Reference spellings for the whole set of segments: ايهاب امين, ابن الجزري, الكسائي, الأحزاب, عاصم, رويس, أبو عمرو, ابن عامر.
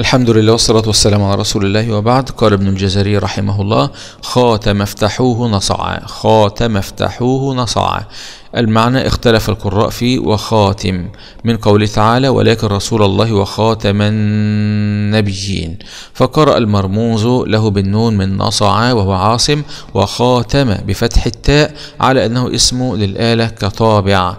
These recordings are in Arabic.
الحمد لله والصلاة والسلام على رسول الله وبعد. قال ابن الجزري رحمه الله: خاتم افتحوه نصعا. خاتم افتحوه نصعا، المعنى اختلف القراء فيه، وخاتم من قوله تعالى: ولكن رسول الله وخاتم النبيين، فقرأ المرموز له بالنون من نصعا وهو عاصم، وخاتم بفتح التاء على أنه اسم للآلة كالطابع،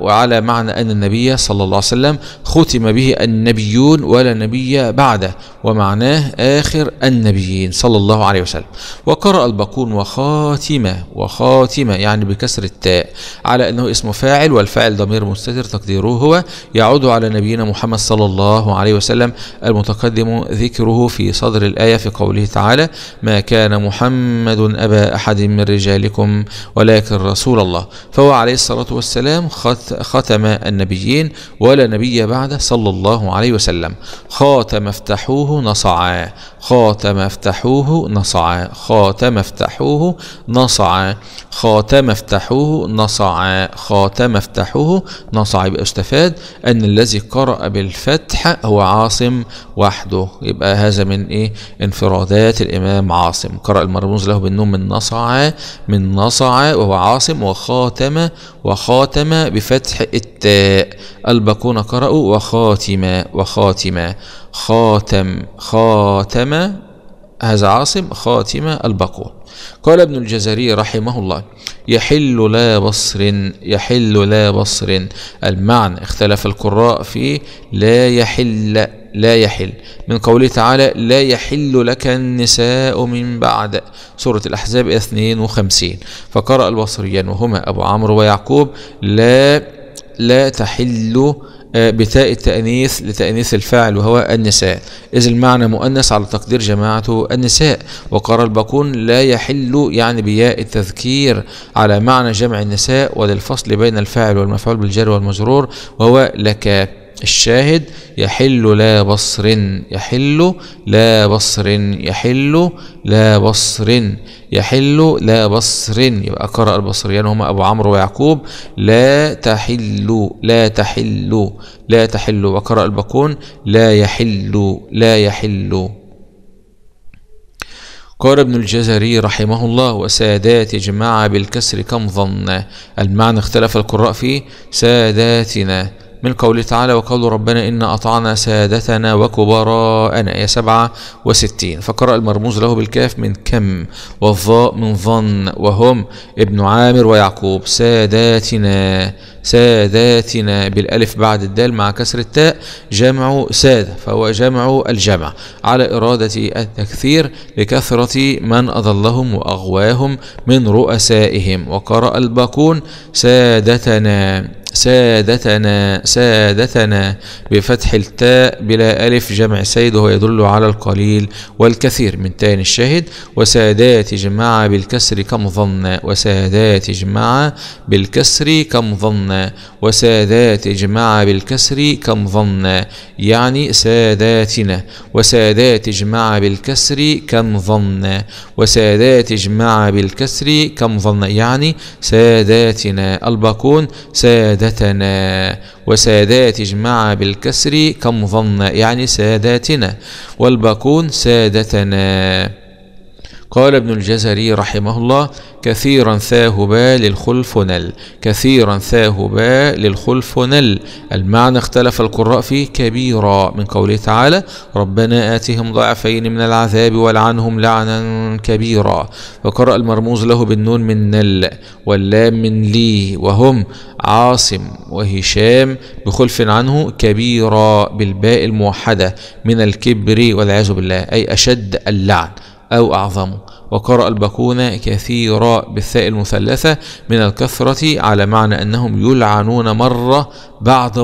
وعلى معنى أن النبي صلى الله عليه وسلم ختم به النبيون ولا نبي بعده، ومعناه آخر النبيين صلى الله عليه وسلم. وقرأ الباقون وخاتمة يعني بكسر التاء على أنه اسم فاعل، والفاعل ضمير مستتر تقديره هو، يعود على نبينا محمد صلى الله عليه وسلم المتقدم ذكره في صدر الآية في قوله تعالى: ما كان محمد أبا أحد من رجالكم ولكن رسول الله، فهو عليه الصلاة والسلام ختم النبيين ولا نبي بعده صلى الله عليه وسلم. خاتم افتحوه نصعا، خاتم افتحوه نصعا، خاتم افتحوه نصعا، خاتم افتحوه نصعا، خاتم افتحوه نصعا. يبقى استفاد أن الذي قرأ بالفتح هو عاصم وحده، يبقى هذا من انفرادات الإمام عاصم. قرأ المرموز له بالنون من نصعا وهو عاصم، وخاتم بفتح التاء. الباقون قرأوا وخاتمة خاتم هذا عاصم، خاتمة الباقون. قال ابن الجزري رحمه الله: يحل لا بصر. يحل لا بصر، المعنى اختلف القراء في لا يحل من قوله تعالى: لا يحل لك النساء من بعد، سورة الأحزاب 52، فقرأ البصريان وهما أبو عمرو ويعقوب لا تحل بتاء التأنيث لتأنيث الفاعل وهو النساء، إذ المعنى مؤنث على تقدير جماعة النساء. وقرأ الباقون لا يحل يعني بياء التذكير على معنى جمع النساء وللفصل بين الفاعل والمفعول بالجر والمجرور وهو لك. الشاهد: يحل لا بصر، يحل لا بصر، يحل لا بصر، يحل لا بصر. يبقى قرأ البصريان هما أبو عمرو ويعقوب لا تحل، وقرأ الباقون لا يحل. قال ابن الجزري رحمه الله: وسادات جماعة بالكسر كم ظن، المعنى اختلف القراء فيه ساداتنا من قوله تعالى: وقالوا ربنا إن أطعنا سادتنا وكبراءنا، آية 67، فقرأ المرموز له بالكاف من كم والظاء من ظن، وهم ابن عامر ويعقوب. ساداتنا بالألف بعد الدال مع كسر التاء جمع سادة، فهو جمع الجمع على إرادة التكثير لكثرة من أضلهم وأغواهم من رؤسائهم. وقرأ الباقون سادتنا بفتح التاء بلا ألف جمع سيد، وهو يدل على القليل والكثير من تاني. الشاهد: وسادات جماعة بالكسر كم ظن، وسادات جماعة بالكسر كم ظن، وسادات جماعة بالكسر كم ظن يعني ساداتنا، وسادات جماعة بالكسر كم ظن، وسادات جماعة بالكسر كم ظن يعني ساداتنا. الباقون سادتنا، وسادات جماعة بالكسر كم ظن يعني ساداتنا، والباقون سادتنا. قال ابن الجزري رحمه الله: كثيرا ثاهبا للخلفنل. كثيرا ثاهبا للخلفنل، المعنى اختلف القراء فيه كبيرا من قوله تعالى: ربنا آتهم ضعفين من العذاب ولعنهم لعنا كبيرا، وقرأ المرموز له بالنون من نل واللام من لي، وهم عاصم وهشام بخلف عنه كبيرا بالباء الموحدة من الكبر والعياذ بالله، أي أشد اللعن أو أعظمه. وقرأ الباقون كثيرا بالثاء المثلثة من الكثرة على معنى أنهم يلعنون مرة بعد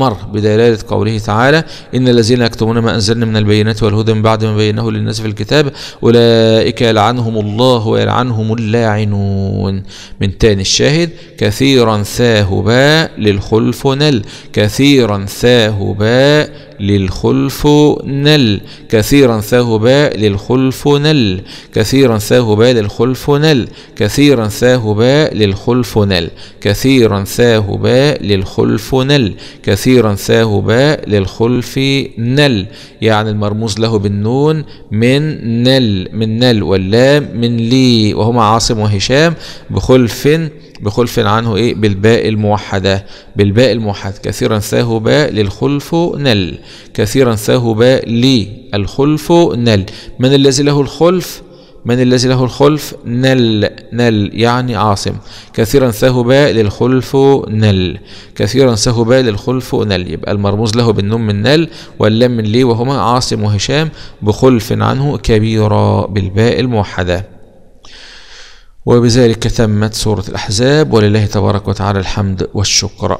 مرة بدلالة قوله تعالى: إن الذين يكتمون ما أنزلنا من البينات والهدى من بعد ما بيناه للناس في الكتاب أولئك يلعنهم الله ويلعنهم اللاعنون من تاني. الشاهد: كثيرا ثاهبا للخلفنل، كثيرا ثاهبا للخلف نل، كثيرا ثاهبا للخلف نل، كثيرا ثاهبا للخلف نل، كثيرا ثاهبا للخلف نل، كثيرا ثاهبا للخلف نل، كثيرا ثاهبا للخلف نل، يعني المرموز له بالنون من نل واللام من لي، وهما عاصم وهشام، بخلف عنه ايه؟ بالباء الموحدة. كثيرا ثاهب للخلف نل، كثيرا ثاهب للخلف نل، من الذي له الخلف نل يعني عاصم. كثيرا ثاهب للخلف نل، كثيرا ثاهب للخلف نل، يبقى المرموز له بالنون من نل واللام من لي، وهما عاصم وهشام بخلف عنه كبيرا بالباء الموحدة. وبذلك تمت سورة الأحزاب، ولله تبارك وتعالى الحمد والشكر.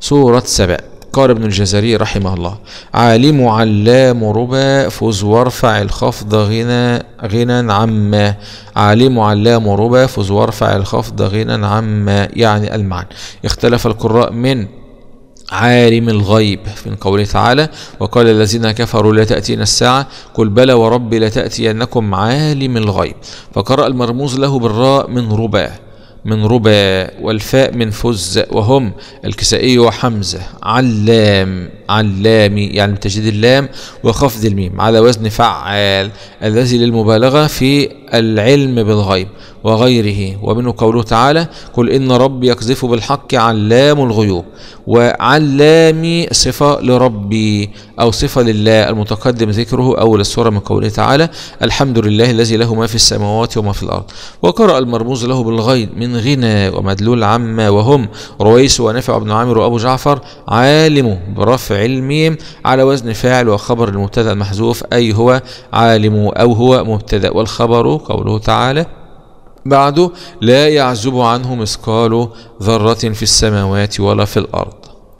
سورة سبأ. قال ابن الجزري رحمه الله: عالم علام ربا فز وارفع الخفض غنى عما. عالم علام ربا فز وارفع الخفض غنى عما، يعني المعنى اختلف القراء من عالم الغيب من قوله تعالى: وقال الذين كفروا لا تأتينا الساعة قل بلى وربي لتأتينكم عالم الغيب، فقرأ المرموز له بالراء من ربا والفاء من فز، وهم الكسائي وحمزة. علامي يعني بتجديد اللام وخفض الميم على وزن فعال، الذي للمبالغة في العلم بالغيب وغيره، ومنه قوله تعالى: قل إن ربي يقذف بالحق علام الغيوب. وعلامي صفة لربي أو صفة لله المتقدم ذكره أول السورة من قوله تعالى: الحمد لله الذي له ما في السماوات وما في الأرض. وقرأ المرموز له بالغيب من غنى ومدلول عما، وهم رويس ونافع وابن عامر وأبو جعفر. عالم برفع الميم على وزن فاعل وخبر المبتدأ المحذوف، أي هو عالم أو هو مبتدأ، والخبر قوله تعالى بعده: لا يعزب عنه مثقال ذرة في السماوات ولا في الأرض.